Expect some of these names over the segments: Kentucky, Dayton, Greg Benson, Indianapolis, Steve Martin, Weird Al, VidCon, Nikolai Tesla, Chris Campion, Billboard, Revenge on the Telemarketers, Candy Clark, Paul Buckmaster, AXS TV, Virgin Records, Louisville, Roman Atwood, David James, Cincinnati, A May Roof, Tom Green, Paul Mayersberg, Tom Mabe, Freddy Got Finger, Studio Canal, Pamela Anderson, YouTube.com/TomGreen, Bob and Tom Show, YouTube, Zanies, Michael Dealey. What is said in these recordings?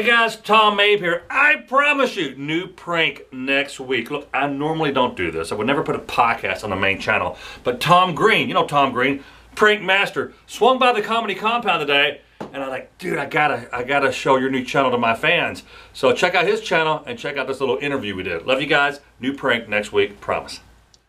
Hey guys, Tom Mabe here. I promise you, new prank next week. Look, I normally don't do this. I would never put a podcast on the main channel. But Tom Green, you know Tom Green, prank master, swung by the comedy compound today, and I'm like, dude, I gotta show your new channel to my fans. So check out his channel and check out this little interview we did. Love you guys. New prank next week, promise.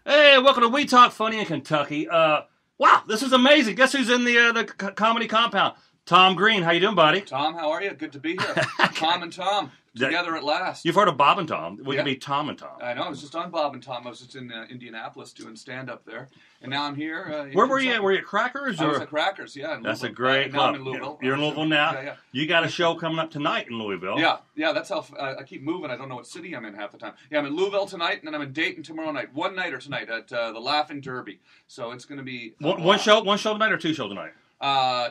Hey, welcome to We Talk Funny in Kentucky. Wow, this is amazing. Guess who's in the comedy compound? Tom Green, how you doing, buddy? Tom, how are you? Good to be here. Tom and Tom, together at last. You've heard of Bob and Tom. We could be Tom and Tom. I know. I was just on Bob and Tom. I was just in Indianapolis doing stand-up there. And now I'm here. Where were you at? Were you at Crackers? Or? I was at Crackers, yeah. In that's Louisville. A great club. Now I'm in Louisville. You're in Louisville now? Yeah, yeah. You got a show coming up tonight in Louisville. Yeah, yeah. That's how I keep moving. I don't know what city I'm in half the time. Yeah, I'm in Louisville tonight, and then I'm in Dayton tomorrow night. One-nighter tonight at the Laughing Derby. So it's going to be... One show tonight or two shows tonight?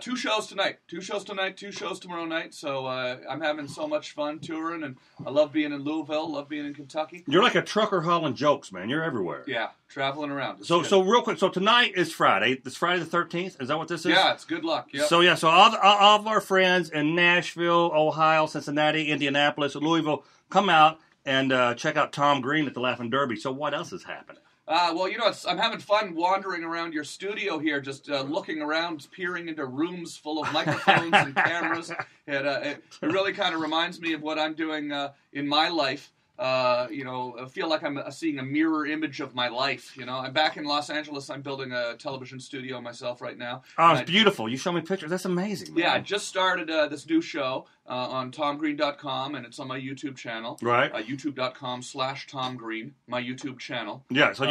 Two shows tonight. Two shows tonight, two shows tomorrow night. So I'm having so much fun touring, and I love being in Louisville, love being in Kentucky. You're like a trucker hauling jokes, man. You're everywhere. Yeah, traveling around. It's so real quick, so tonight is Friday. It's Friday the 13th. Is that what this is? Yeah, it's good luck. Yep. So yeah, so all of our friends in Nashville, Ohio, Cincinnati, Indianapolis, Louisville, come out and check out Tom Green at the Laughing Derby. So what else is happening? Well, you know, I'm having fun wandering around your studio here, just looking around, peering into rooms full of microphones and cameras. And, it really kind of reminds me of what I'm doing in my life. You know, I feel like I'm seeing a mirror image of my life. You know, I'm back in Los Angeles. I'm building a television studio myself right now. Oh, it's beautiful. You show me pictures. That's amazing, man. Yeah, I just started this new show on TomGreen.com, and it's on my YouTube channel. Right. YouTube.com/TomGreen, my YouTube channel. Yeah, so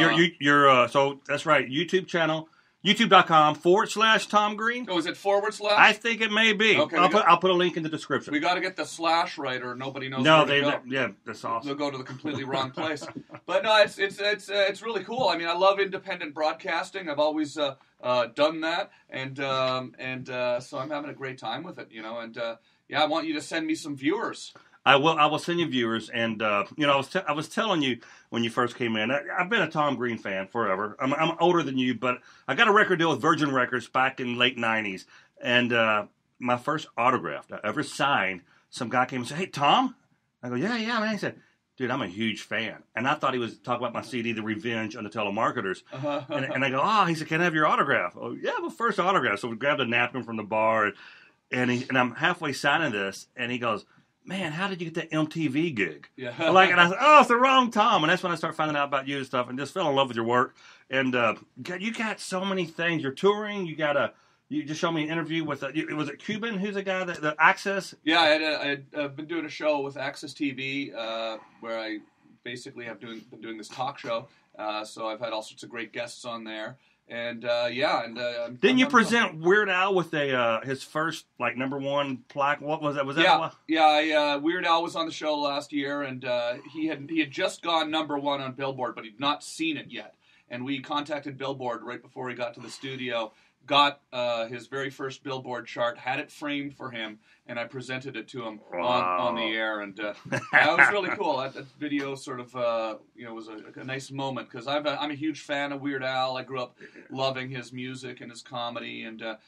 so that's right, YouTube channel. YouTube.com/TomGreen. Oh, is it /? I think it may be. Okay, I'll put a link in the description. We got to get the / right, or nobody knows. No, where to go. Yeah, that's awesome. They'll go to the completely wrong place. But no, it's really cool. I mean, I love independent broadcasting. I've always done that, and so I'm having a great time with it. You know, and yeah, I want you to send me some viewers. I will send you viewers, and you know, I was telling you when you first came in. I've been a Tom Green fan forever. I'm older than you, but I got a record deal with Virgin Records back in late '90s, and my first autograph I ever signed, some guy came and said, "Hey, Tom," I go, "Yeah, yeah, man." He said, "Dude, I'm a huge fan," and I thought he was talking about my CD, The Revenge of the Telemarketers, and I go, "Oh," he said, "Can I have your autograph?" Oh, yeah, my first autograph. So we grabbed a napkin from the bar, and I'm halfway signing this, and he goes, "Man, how did you get that MTV gig?" Yeah. Like, and I said, "Oh, it's the wrong Tom." And that's when I started finding out about you and stuff, and just fell in love with your work. And you got so many things. You're touring. You just showed me an interview with was it Cuban? Who's the guy that the AXS? Yeah, I've been doing a show with AXS TV where I basically have been doing this talk show. So I've had all sorts of great guests on there. And yeah, and didn't you present Weird Al with his first like #1 plaque? What was that? Was that? Yeah, yeah. Weird Al was on the show last year, and he had just gone #1 on Billboard, but he'd not seen it yet. And we contacted Billboard right before he got to the studio, got his very first Billboard chart, had it framed for him, and I presented it to him on the air, and that was really cool. That video sort of you know, was a nice moment, because I'm a huge fan of Weird Al. I grew up loving his music and his comedy, and to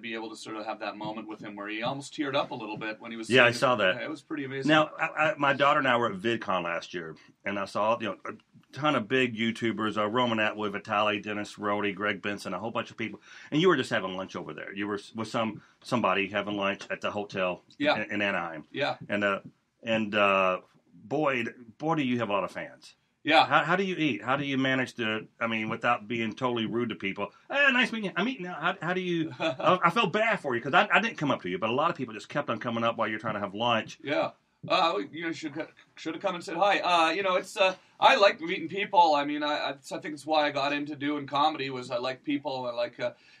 be able to sort of have that moment with him where he almost teared up a little bit when he was singing. Yeah, I saw that. It was pretty amazing. Now, my daughter and I were at VidCon last year, and I saw, you know, a ton of big YouTubers, Roman Atwood, Vitaly, Dennis Rhodey, Greg Benson, a whole bunch of people, and you were just having lunch over there. You were with somebody having lunch at the hotel in Anaheim. Yeah. And boy, do you have a lot of fans. Yeah. How do you eat? How do you manage to, I mean, without being totally rude to people? Hey, nice meeting you. I'm eating now. How do you, I felt bad for you because I didn't come up to you, but a lot of people just kept on coming up while you're trying to have lunch. Yeah. You should have come and said hi. You know, it's I like meeting people. I mean, I think it's why I got into doing comedy, was I like people. I like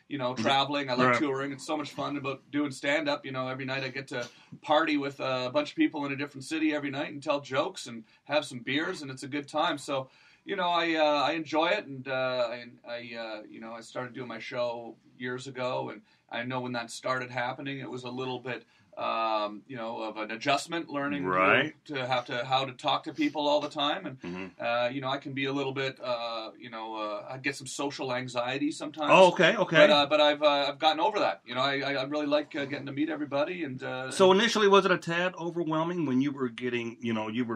you know, traveling. I like touring. It's so much fun about doing stand up. You know, every night I get to party with a bunch of people in a different city every night and tell jokes and have some beers, and it's a good time. So, you know, I enjoy it, and I you know, I started doing my show years ago, and I know when that started happening, it was a little bit of an adjustment, learning right. to how to talk to people all the time. And, I can be a little bit, I get some social anxiety sometimes. Oh, okay. But I've gotten over that. I really like getting to meet everybody. And so initially, was it a tad overwhelming when you were getting, doing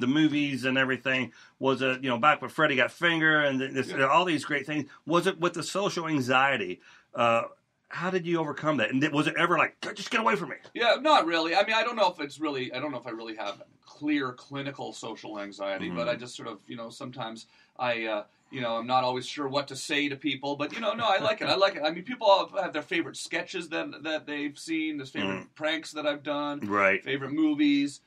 the movies and everything? Was it, back with Freddy Got Finger and all these great things? Was it with the social anxiety? How did you overcome that? And was it ever like, just get away from me? Yeah, not really. I mean, I don't know if I really have clear clinical social anxiety, but I just sort of, sometimes I'm not always sure what to say to people, but I like it. I mean, people have their favorite sketches that they've seen, their favorite pranks that I've done, right? Favorite movies.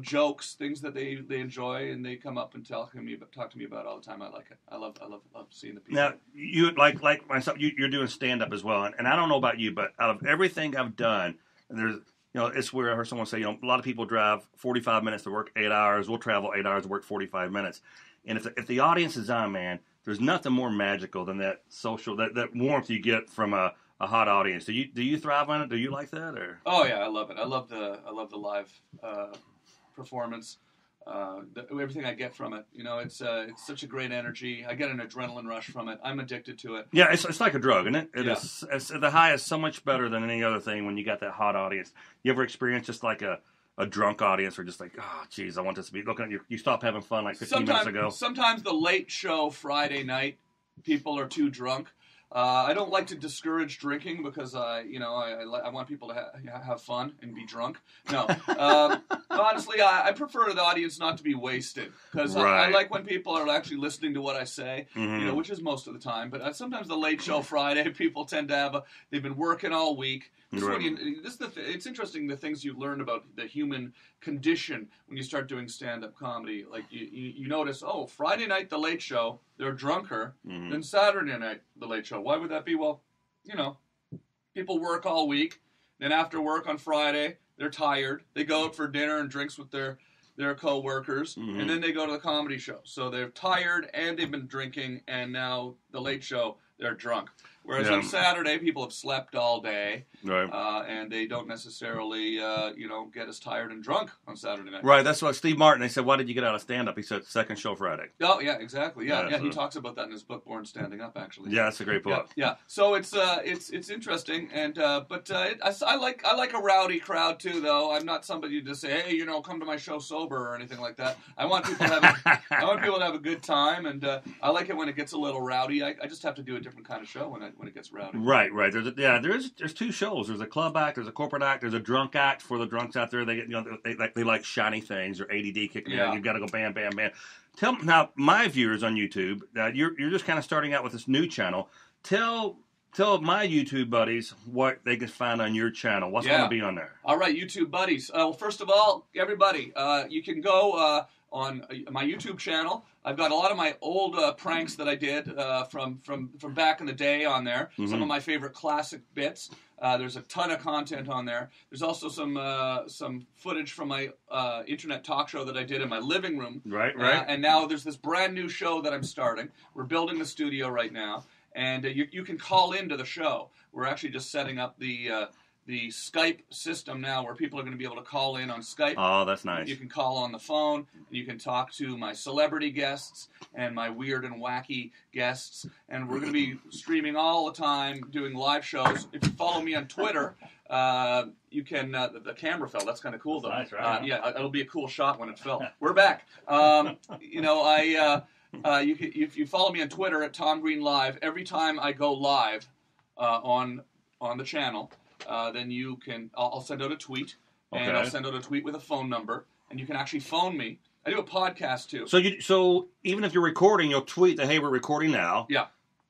Jokes, things that they enjoy, and they come up and talk to me about all the time. I like it. I love seeing the people. Now, you like myself. You're doing stand up as well, and I don't know about you, but out of everything I've done, there's it's where I heard someone say, a lot of people drive 45 minutes to work 8 hours. We'll travel 8 hours to work 45 minutes, and if the audience is on, man, there's nothing more magical than that social that warmth you get from a hot audience. Do you thrive on it? Do you like that? Or oh yeah, I love it. I love the live. Performance, everything I get from it, it's such a great energy. I get an adrenaline rush from it. I'm addicted to it. Yeah, it's like a drug, isn't it? It's the high is so much better than any other thing when you got that hot audience. You ever experience just like a drunk audience, or just like, oh, geez, I want this to be looking at you. You stop having fun like 15 minutes ago. Sometimes the late show Friday night, people are too drunk. I don't like to discourage drinking because I want people to have fun and be drunk. No, honestly, I prefer the audience not to be wasted because I like when people are actually listening to what I say, which is most of the time. But sometimes the late show Friday, people tend to they've been working all week. It's interesting the things you learn about the human condition when you start doing stand-up comedy. Like you notice, Friday night the late show they're drunker than Saturday night the late show. Why would that be? Well, people work all week. Then after work on Friday they're tired. They go out for dinner and drinks with their co-workers, and then they go to the comedy show. So they're tired and they've been drinking, and now the late show they're drunk. Whereas on Saturday, people have slept all day, and they don't necessarily, get as tired and drunk on Saturday night. Right, that's what Steve Martin, they said, why did you get out of stand-up? He said, second show Friday. Oh, yeah, exactly. Yeah, he talks about that in his book, Born Standing Up, actually. Yeah, that's a great book. Yeah, so it's interesting, and I like a rowdy crowd, too, though. I'm not somebody to say, hey, come to my show sober or anything like that. I want people to have a good time, and I like it when it gets a little rowdy. I just have to do a different kind of show when it gets rowdy. Right. There's two shows. There's a club act, there's a corporate act, there's a drunk act for the drunks out there. They get, they like shiny things or ADD kicking out. You've got to go bam, bam, bam. Tell now my viewers on YouTube. You're just kind of starting out with this new channel. Tell my YouTube buddies what they can find on your channel. What's going to be on there? All right, YouTube buddies. Well, first of all, everybody, you can go on my YouTube channel. I've got a lot of my old pranks that I did from back in the day on there. Some of my favorite classic bits. There's a ton of content on there. There's also some footage from my internet talk show that I did in my living room. Right. And now there's this brand new show that I'm starting. We're building the studio right now, and you can call into the show. We're actually just setting up the Skype system now where people are going to be able to call in on Skype. Oh, that's nice. You can call on the phone. You can talk to my celebrity guests and my weird and wacky guests. And we're going to be streaming all the time, doing live shows. If you follow me on Twitter, you can... the camera fell. That's kind of cool, though. Nice, right? Yeah, it'll be a cool shot when it fell. We're back. If you follow me on Twitter at Tom Green Live, every time I go live on the channel... then you can, I'll send out a tweet, and I'll send out a tweet with a phone number, and you can actually phone me. I do a podcast, too. So even if you're recording, you'll tweet that, hey, we're recording now. Yeah.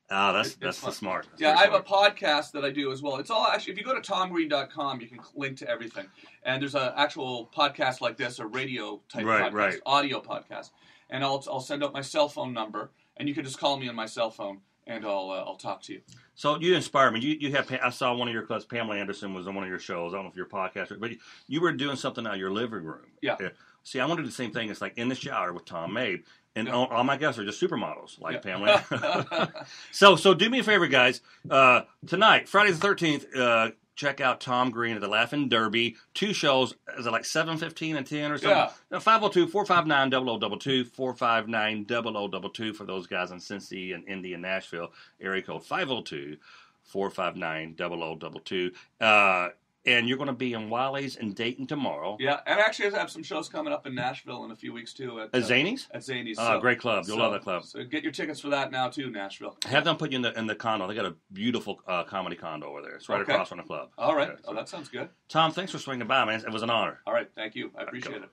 That's smart. I have a podcast that I do as well. It's all actually, if you go to TomGreen.com, you can link to everything. And there's an actual podcast like this, a radio-type podcast, audio podcast. And I'll send out my cell phone number, and you can just call me on my cell phone. And I'll talk to you. So you inspire me. I saw one of your clips. Pamela Anderson was on one of your shows. I don't know if you're a podcaster, but you were doing something out of your living room. Yeah. See, I want to do the same thing. It's like in the shower with Tom Mabe, and all my guests are just supermodels like Pamela. So do me a favor, guys. Tonight, Friday the 13th. check out Tom Green at the Laughing Derby. Two shows, is it like 7:15 and 10 or something? Yeah. 502-459-0022, 459-0022 for those guys in Cincy and Indy and Nashville. Area code 502-459-0022. And you're going to be in Wally's in Dayton tomorrow. Yeah, and actually I have some shows coming up in Nashville in a few weeks, too. At Zanies? At Zanies. Great club. You'll love that club. So get your tickets for that now, too, Nashville. Have them put you in the condo. They got a beautiful comedy condo over there. It's right across from the club. All right. Okay, so. Oh, that sounds good. Tom, thanks for swinging by, man. It was an honor. All right. Thank you. I appreciate it.